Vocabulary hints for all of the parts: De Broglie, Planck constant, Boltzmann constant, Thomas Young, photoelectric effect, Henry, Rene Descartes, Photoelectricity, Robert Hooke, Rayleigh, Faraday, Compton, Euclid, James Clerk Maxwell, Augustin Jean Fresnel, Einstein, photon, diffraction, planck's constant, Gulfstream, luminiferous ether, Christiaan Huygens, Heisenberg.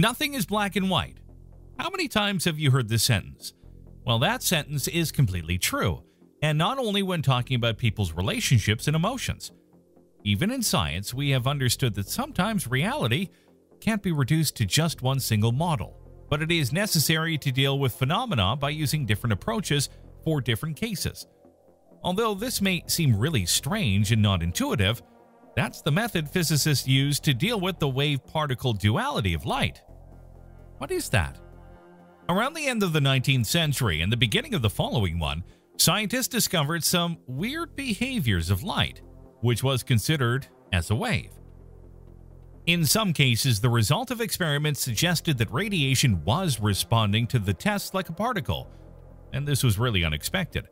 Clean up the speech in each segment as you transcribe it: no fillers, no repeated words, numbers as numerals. Nothing is black and white. How many times have you heard this sentence? Well, that sentence is completely true, and not only when talking about people's relationships and emotions. Even in science, we have understood that sometimes reality can't be reduced to just one single model, but it is necessary to deal with phenomena by using different approaches for different cases. Although this may seem really strange and not intuitive, that's the method physicists use to deal with the wave-particle duality of light. What is that? Around the end of the 19th century and the beginning of the following one, scientists discovered some weird behaviors of light, which was considered as a wave. In some cases, the result of experiments suggested that radiation was responding to the test like a particle, and this was really unexpected.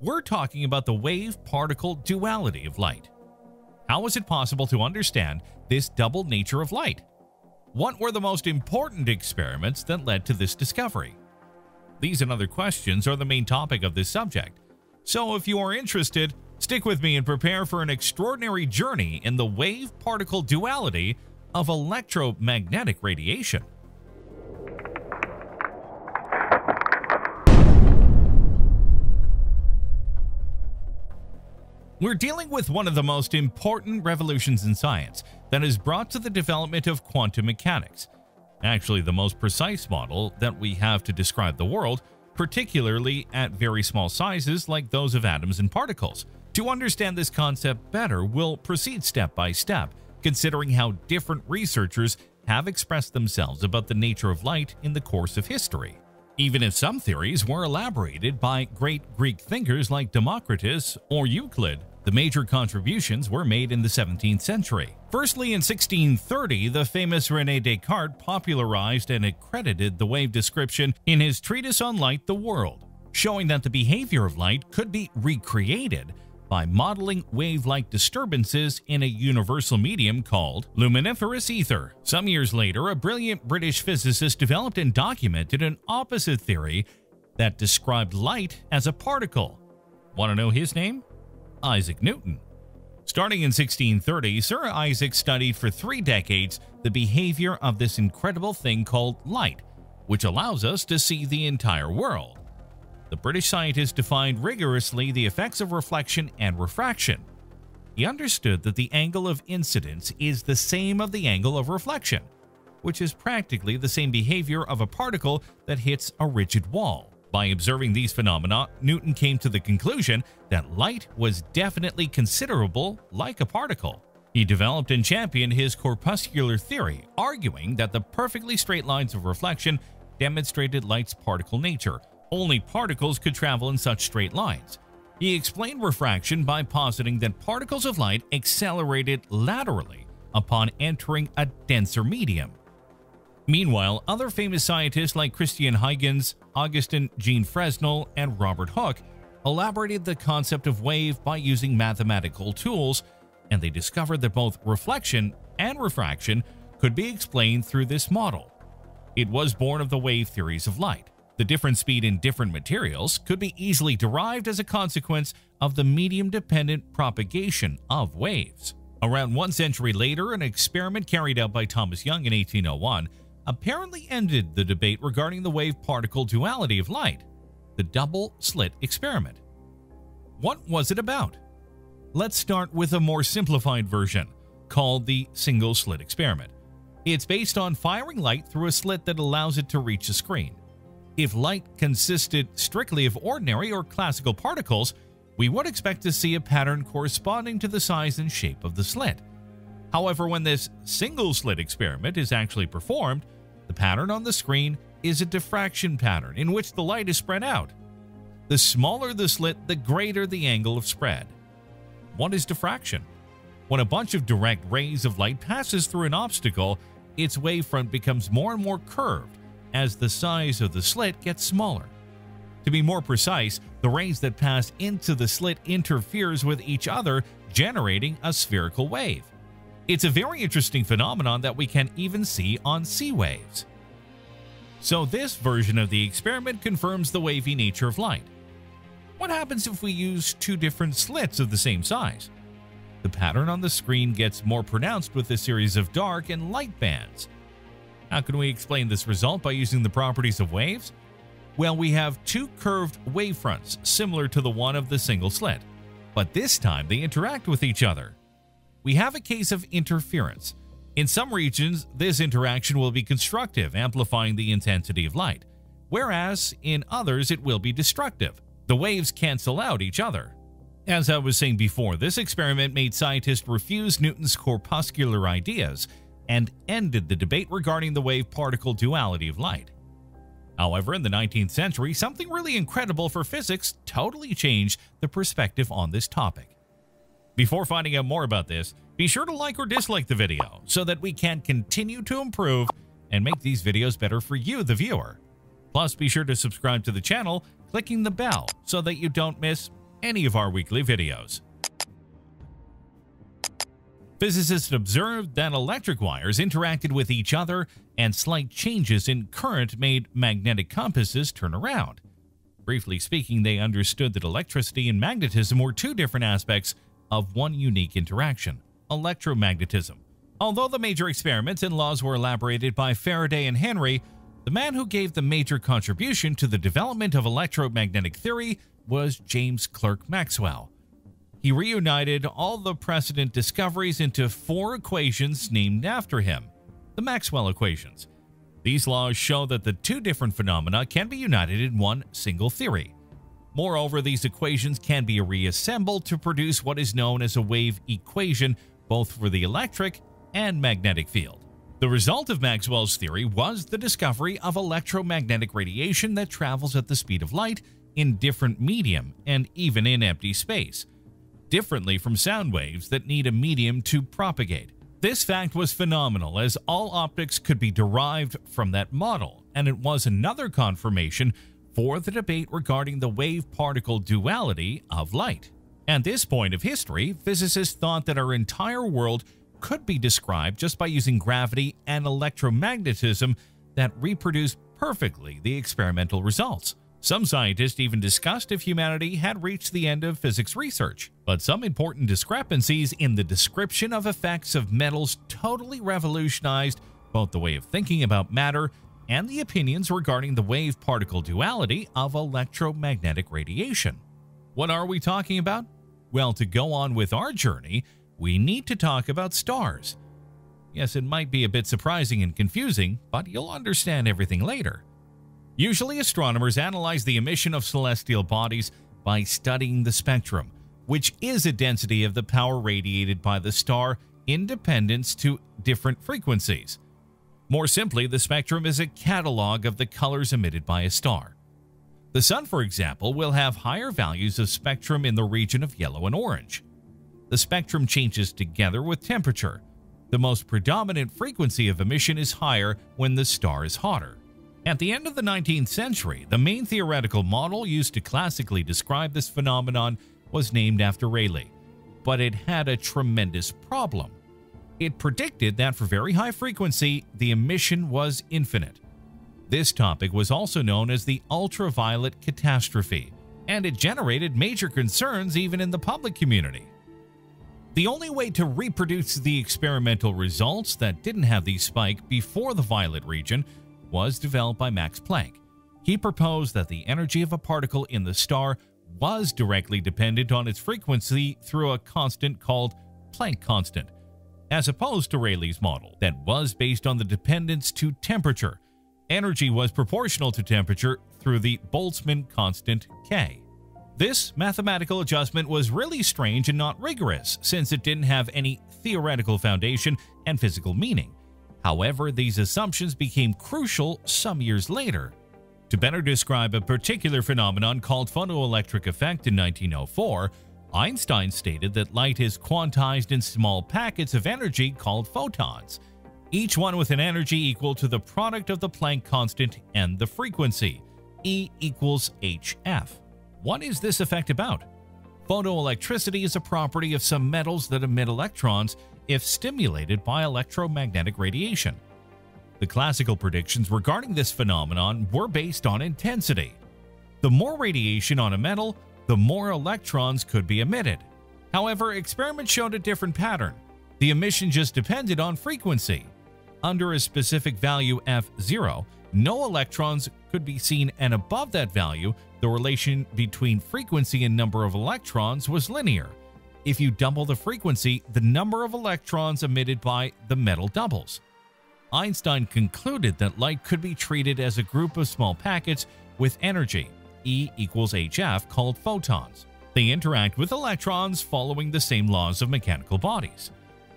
We're talking about the wave-particle duality of light. How is it possible to understand this double nature of light? What were the most important experiments that led to this discovery? These and other questions are the main topic of this subject, so if you are interested, stick with me and prepare for an extraordinary journey in the wave-particle duality of electromagnetic radiation. We're dealing with one of the most important revolutions in science that has brought to the development of quantum mechanics, actually the most precise model that we have to describe the world, particularly at very small sizes like those of atoms and particles. To understand this concept better, we'll proceed step by step, considering how different researchers have expressed themselves about the nature of light in the course of history. Even if some theories were elaborated by great Greek thinkers like Democritus or Euclid, the major contributions were made in the 17th century. Firstly, in 1630, the famous Rene Descartes popularized and accredited the wave description in his treatise on light, The World, showing that the behavior of light could be recreated by modeling wave-like disturbances in a universal medium called luminiferous ether. Some years later, a brilliant British physicist developed and documented an opposite theory that described light as a particle. Want to know his name? Isaac Newton. Starting in 1630, Sir Isaac studied for 3 decades the behavior of this incredible thing called light, which allows us to see the entire world. The British scientist defined rigorously the effects of reflection and refraction. He understood that the angle of incidence is the same as the angle of reflection, which is practically the same behavior of a particle that hits a rigid wall. By observing these phenomena, Newton came to the conclusion that light was definitely considerable like a particle. He developed and championed his corpuscular theory, arguing that the perfectly straight lines of reflection demonstrated light's particle nature. Only particles could travel in such straight lines. He explained refraction by positing that particles of light accelerated laterally upon entering a denser medium. Meanwhile, other famous scientists like Christiaan Huygens, Augustin Jean Fresnel, and Robert Hooke elaborated the concept of wave by using mathematical tools, and they discovered that both reflection and refraction could be explained through this model. It was born of the wave theories of light. The different speed in different materials could be easily derived as a consequence of the medium-dependent propagation of waves. Around 1 century later, an experiment carried out by Thomas Young in 1801 apparently ended the debate regarding the wave-particle duality of light, the double-slit experiment. What was it about? Let's start with a more simplified version, called the single-slit experiment. It's based on firing light through a slit that allows it to reach a screen. If light consisted strictly of ordinary or classical particles, we would expect to see a pattern corresponding to the size and shape of the slit. However, when this single-slit experiment is actually performed, the pattern on the screen is a diffraction pattern in which the light is spread out. The smaller the slit, the greater the angle of spread. What is diffraction? When a bunch of direct rays of light passes through an obstacle, its wavefront becomes more and more curved as the size of the slit gets smaller. To be more precise, the rays that pass into the slit interferes with each other, generating a spherical wave. It's a very interesting phenomenon that we can even see on sea waves. So this version of the experiment confirms the wavy nature of light. What happens if we use 2 different slits of the same size? The pattern on the screen gets more pronounced with a series of dark and light bands. How can we explain this result by using the properties of waves? Well, we have two curved wavefronts similar to the one of the single slit, but this time they interact with each other. We have a case of interference. In some regions, this interaction will be constructive, amplifying the intensity of light, whereas in others it will be destructive. The waves cancel out each other. As I was saying before, this experiment made scientists refuse Newton's corpuscular ideas and ended the debate regarding the wave-particle duality of light. However, in the 19th century, something really incredible for physics totally changed the perspective on this topic. Before finding out more about this, be sure to like or dislike the video so that we can continue to improve and make these videos better for you, the viewer. Plus, be sure to subscribe to the channel, clicking the bell so that you don't miss any of our weekly videos. Physicists observed that electric wires interacted with each other and slight changes in current made magnetic compasses turn around. Briefly speaking, they understood that electricity and magnetism were two different aspects of one unique interaction, electromagnetism. Although the major experiments and laws were elaborated by Faraday and Henry, the man who gave the major contribution to the development of electromagnetic theory was James Clerk Maxwell. He reunited all the precedent discoveries into four equations named after him, the Maxwell equations. These laws show that the two different phenomena can be united in one single theory. Moreover, these equations can be reassembled to produce what is known as a wave equation, both for the electric and magnetic field. The result of Maxwell's theory was the discovery of electromagnetic radiation that travels at the speed of light in different medium and even in empty space, differently from sound waves that need a medium to propagate. This fact was phenomenal, as all optics could be derived from that model, and it was another confirmation for the debate regarding the wave-particle duality of light. At this point of history, physicists thought that our entire world could be described just by using gravity and electromagnetism that reproduced perfectly the experimental results. Some scientists even discussed if humanity had reached the end of physics research, but some important discrepancies in the description of effects of metals totally revolutionized both the way of thinking about matter and the opinions regarding the wave-particle duality of electromagnetic radiation. What are we talking about? Well, to go on with our journey, we need to talk about stars. Yes, it might be a bit surprising and confusing, but you'll understand everything later. Usually, astronomers analyze the emission of celestial bodies by studying the spectrum, which is a density of the power radiated by the star in dependence to different frequencies. More simply, the spectrum is a catalog of the colors emitted by a star. The Sun, for example, will have higher values of spectrum in the region of yellow and orange. The spectrum changes together with temperature. The most predominant frequency of emission is higher when the star is hotter. At the end of the 19th century, the main theoretical model used to classically describe this phenomenon was named after Rayleigh, but it had a tremendous problem. It predicted that for very high frequency, the emission was infinite. This topic was also known as the ultraviolet catastrophe, and it generated major concerns even in the public community. The only way to reproduce the experimental results that didn't have the spike before the violet region was developed by Max Planck. He proposed that the energy of a particle in the star was directly dependent on its frequency through a constant called Planck constant, as opposed to Rayleigh's model that was based on the dependence to temperature. Energy was proportional to temperature through the Boltzmann constant K. This mathematical adjustment was really strange and not rigorous, since it didn't have any theoretical foundation and physical meaning. However, these assumptions became crucial some years later. To better describe a particular phenomenon called photoelectric effect in 1904, Einstein stated that light is quantized in small packets of energy called photons, each one with an energy equal to the product of the Planck constant and the frequency, E equals hf. What is this effect about? Photoelectricity is a property of some metals that emit electrons if stimulated by electromagnetic radiation. The classical predictions regarding this phenomenon were based on intensity. The more radiation on a metal, the more electrons could be emitted. However, experiments showed a different pattern. The emission just depended on frequency. under a specific value f0, no electrons could be seen, and above that value, the relation between frequency and number of electrons was linear. If you double the frequency, the number of electrons emitted by the metal doubles. Einstein concluded that light could be treated as a group of small packets with energy, E equals hf, called photons. They interact with electrons following the same laws of mechanical bodies.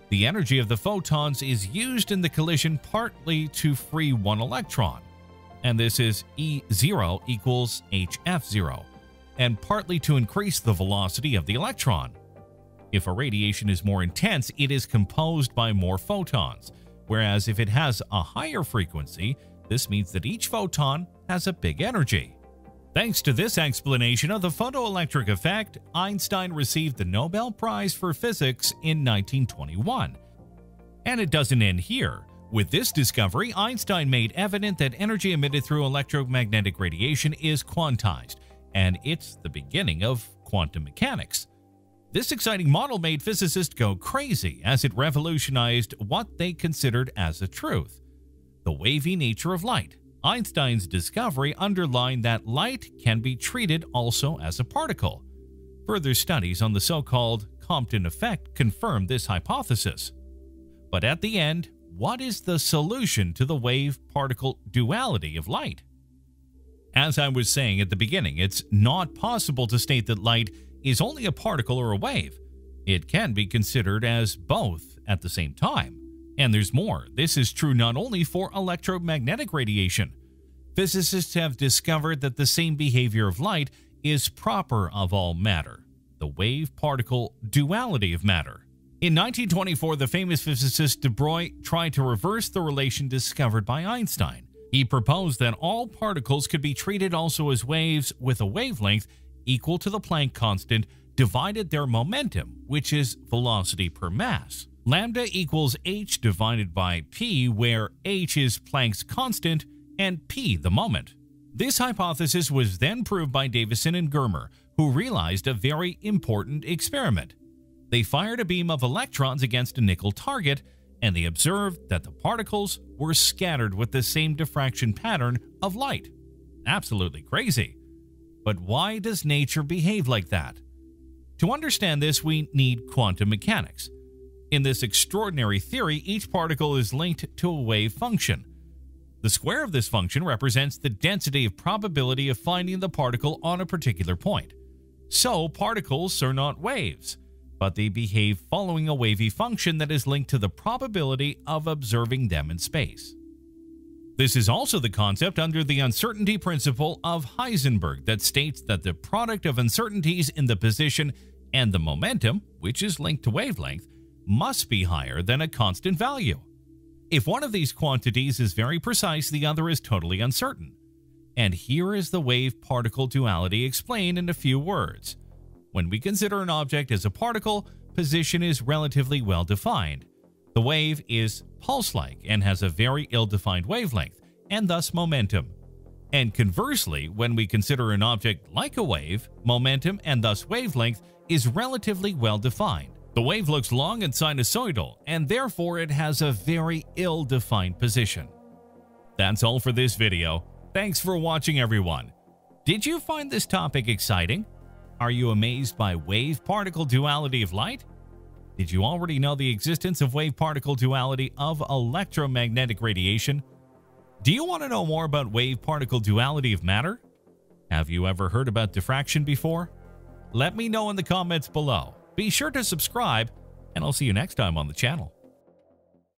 The energy of the photons is used in the collision partly to free one electron, and this is E0 equals hf0, and partly to increase the velocity of the electron. If a radiation is more intense, it is composed by more photons, whereas if it has a higher frequency, this means that each photon has a big energy. Thanks to this explanation of the photoelectric effect, Einstein received the Nobel Prize for Physics in 1921. And it doesn't end here. With this discovery, Einstein made evident that energy emitted through electromagnetic radiation is quantized, and it's the beginning of quantum mechanics. This exciting model made physicists go crazy as it revolutionized what they considered as a truth: the wavy nature of light. Einstein's discovery underlined that light can be treated also as a particle. Further studies on the so-called Compton effect confirmed this hypothesis. But at the end, what is the solution to the wave-particle duality of light? As I was saying at the beginning, it's not possible to state that light is only a particle or a wave. It can be considered as both at the same time. And there's more. This is true not only for electromagnetic radiation. Physicists have discovered that the same behavior of light is proper of all matter, the wave-particle duality of matter. In 1924, the famous physicist De Broglie tried to reverse the relation discovered by Einstein. He proposed that all particles could be treated also as waves with a wavelength equal to the Planck constant divided their momentum, which is velocity per mass. Lambda equals h divided by p, where h is Planck's constant and p the moment. This hypothesis was then proved by Davisson and Germer, who realized a very important experiment. They fired a beam of electrons against a nickel target, and they observed that the particles were scattered with the same diffraction pattern of light. Absolutely crazy. But why does nature behave like that? To understand this, we need quantum mechanics. In this extraordinary theory, each particle is linked to a wave function. The square of this function represents the density of probability of finding the particle on a particular point. So, particles are not waves, but they behave following a wavy function that is linked to the probability of observing them in space. This is also the concept under the uncertainty principle of Heisenberg that states that the product of uncertainties in the position and the momentum, which is linked to wavelength, must be higher than a constant value. If one of these quantities is very precise, the other is totally uncertain. And here is the wave-particle duality explained in a few words. When we consider an object as a particle, position is relatively well defined. The wave is pulse-like and has a very ill-defined wavelength, and thus momentum. And conversely, when we consider an object like a wave, momentum and thus wavelength is relatively well defined. The wave looks long and sinusoidal, and therefore it has a very ill-defined position. That's all for this video. Thanks for watching, everyone. Did you find this topic exciting? Are you amazed by wave-particle duality of light? Did you already know the existence of wave-particle duality of electromagnetic radiation? Do you want to know more about wave-particle duality of matter? Have you ever heard about diffraction before? Let me know in the comments below. Be sure to subscribe, and I'll see you next time on the channel.